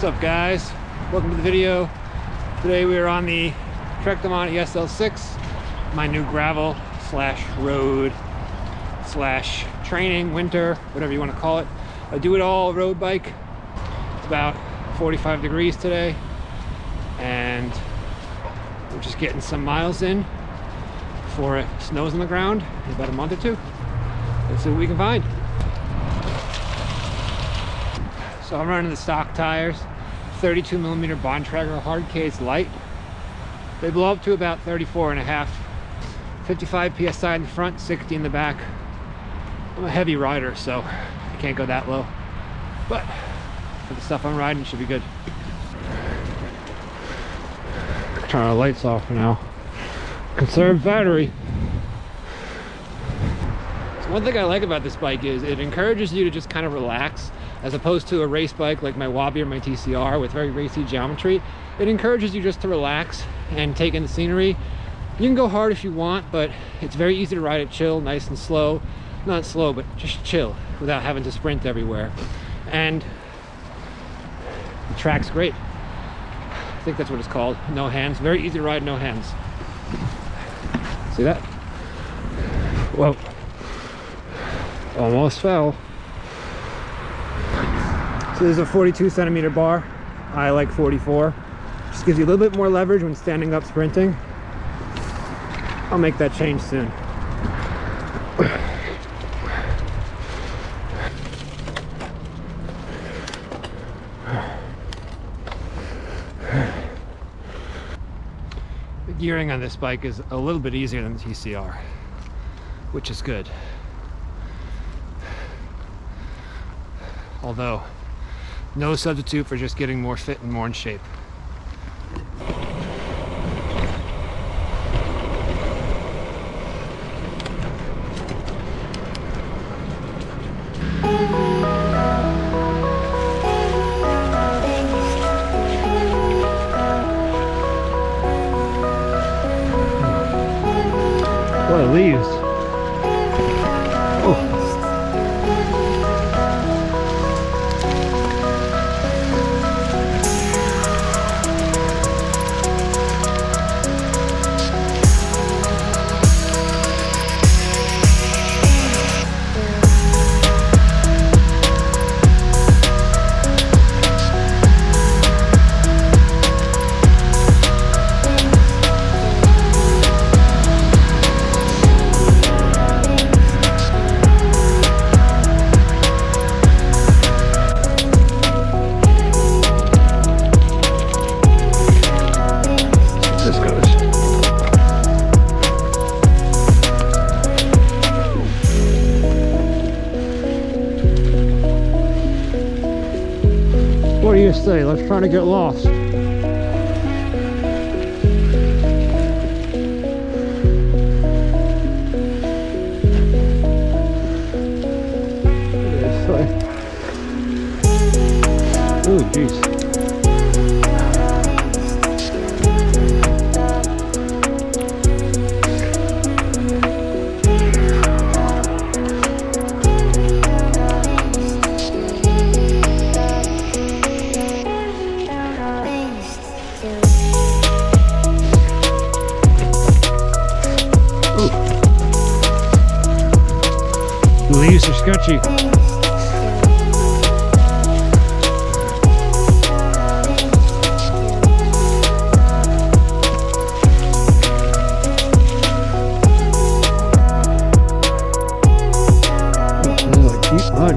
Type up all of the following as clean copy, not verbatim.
What's up, guys? Welcome to the video. Today we are on the Trek Domane SL6, my new gravel slash road slash training, winter, whatever you want to call it. I do it all road bike. It's about 45 degrees today and we're just getting some miles in before it snows on the ground in about a month or two. Let's see what we can find. So I'm running the stock tires, 32 millimeter Bontrager hard case light. They blow up to about 34.5, 55 psi in the front, 60 in the back. I'm a heavy rider, so I can't go that low, but for the stuff I'm riding, it should be good. Turn our lights off for now. Conserve battery. So one thing I like about this bike is it encourages you to just kind of relax. As opposed to a race bike like my Wabi or my TCR with very racy geometry, it encourages you just to relax and take in the scenery. You can go hard if you want, but it's very easy to ride it chill, nice and slow. Not slow, but just chill without having to sprint everywhere. And the track's great. I think that's what it's called. No hands. Very easy to ride, no hands. See that? Whoa. Almost fell. So this is a 42 centimeter bar. I like 44. Just gives you a little bit more leverage when standing up sprinting. I'll make that change soon. The gearing on this bike is a little bit easier than the TCR, which is good. Although, no substitute for just getting more fit and more in shape. What leaves? Oh. What do you say? Let's try to get lost. Oh, geez. The leaves are sketchy. Oh, there's a deep mud.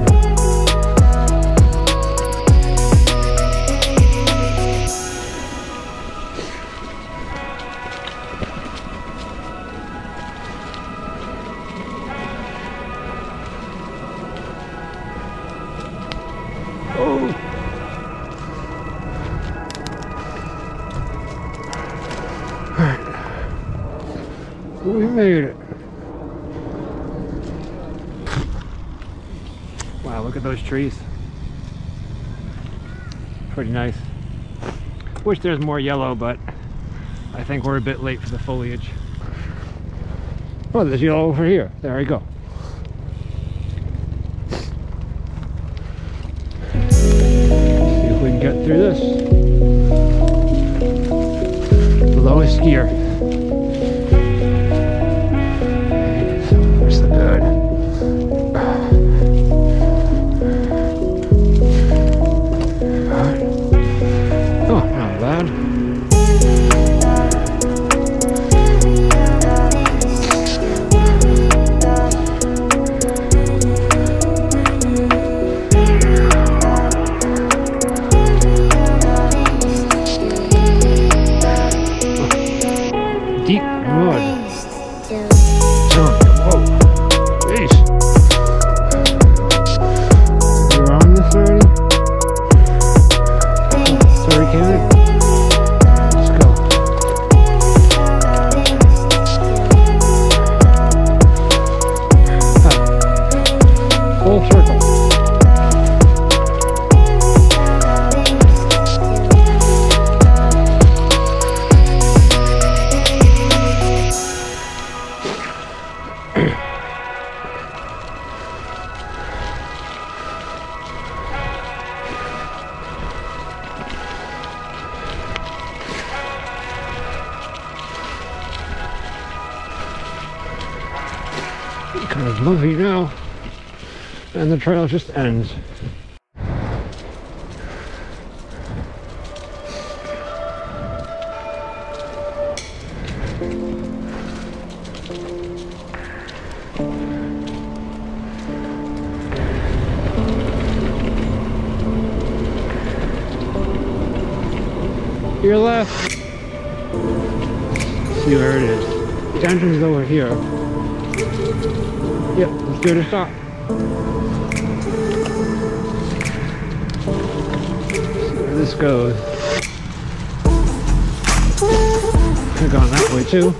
We made it. Wow, look at those trees. Pretty nice. Wish there's more yellow, but I think we're a bit late for the foliage. Oh, there's yellow over here. There we go. See if we can get through this. Lowest gear. Where's the good? Kind of moving now, and the trail just ends. Your left. See where it is. The entrance is over here. Yep, let's do the stop. See where this goes. Could have gone that way too.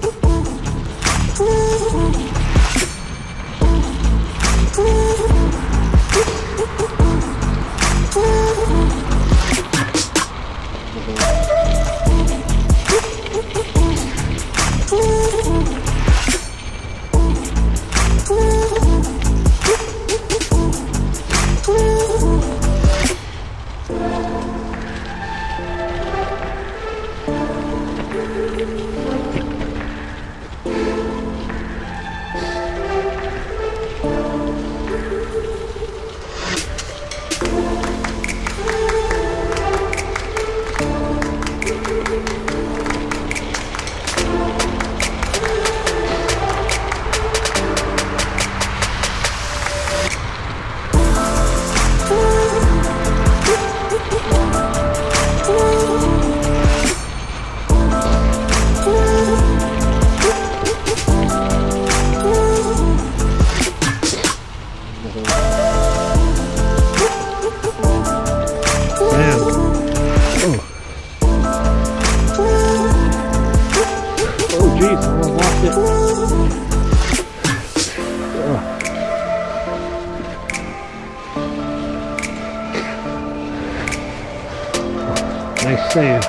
Nice save.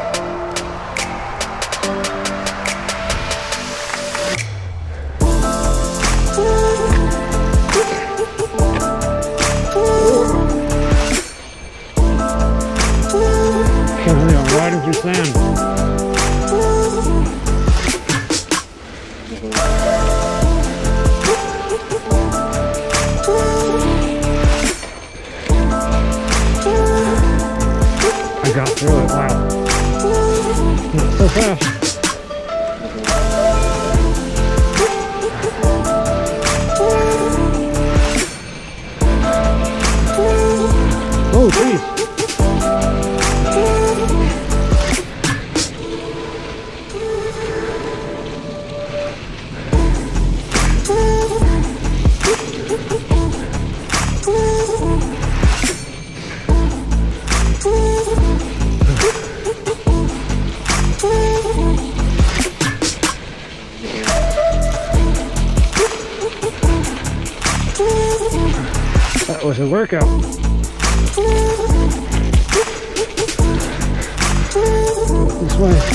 Can't believe I'm riding through sand. I got through it. Wow. Not so fast. Oh, geez. That was a workout. This way.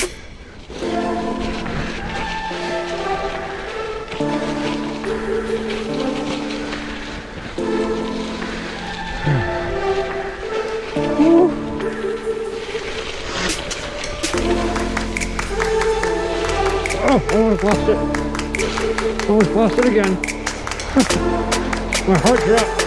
Someone's lost it. Someone's lost it again. My heart dropped.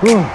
Oh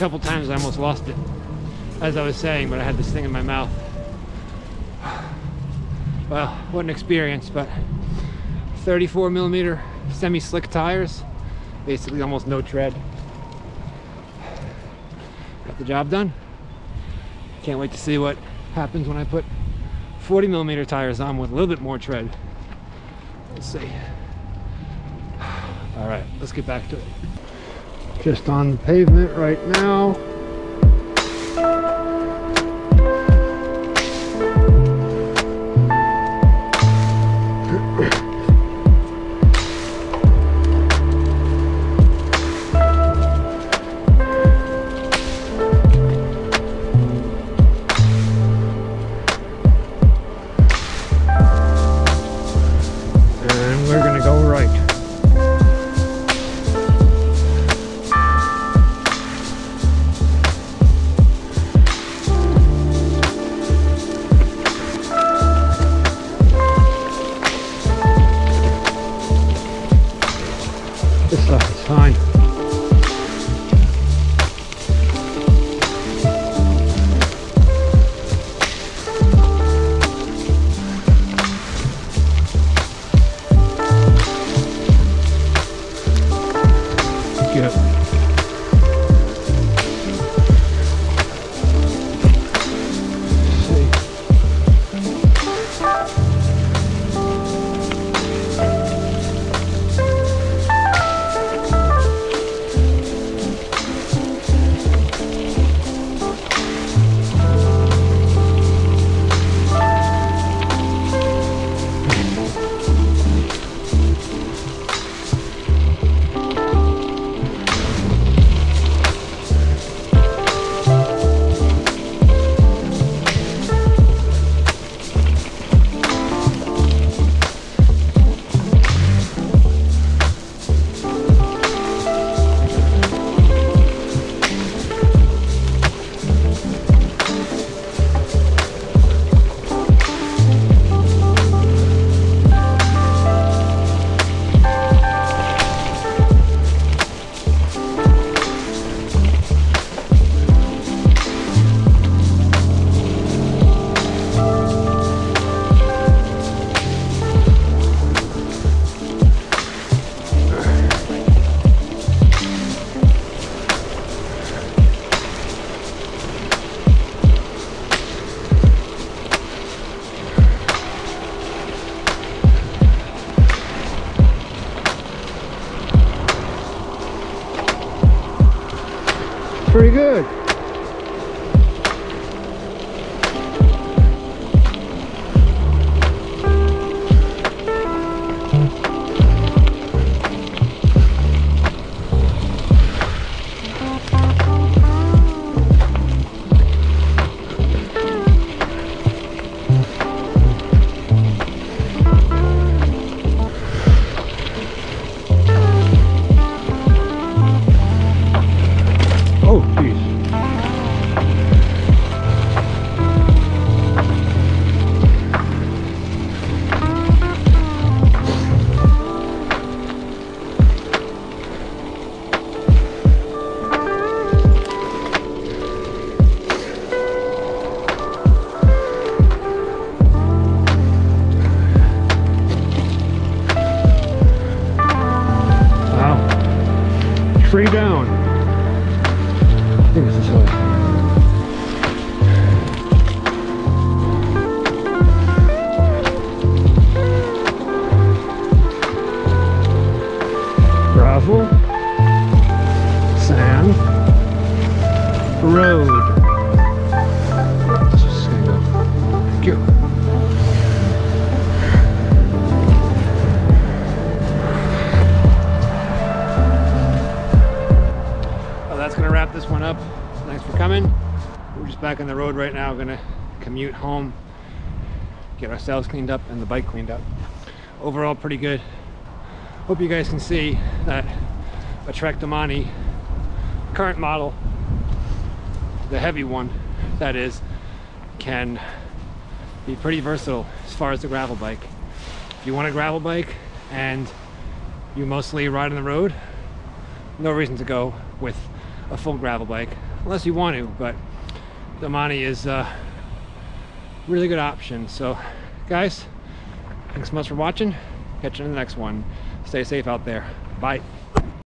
couple times I almost lost it, as I was saying, but I had this thing in my mouth. Well, what an experience, but 34 millimeter semi-slick tires, basically almost no tread. Got the job done. Can't wait to see what happens when I put 40 millimeter tires on with a little bit more tread. Let's see. All right, let's get back to it. Just on the pavement right now. Pretty good. back on the road right now. We're gonna commute home, get ourselves cleaned up and the bike cleaned up. Overall pretty good. Hope you guys can see that a Trek Domane current model, the heavy one that is, can be pretty versatile as far as the gravel bike. If you want a gravel bike and you mostly ride on the road, no reason to go with a full gravel bike unless you want to, but Domane is a really good option. So guys, thanks so much for watching. Catch you in the next one. Stay safe out there. Bye.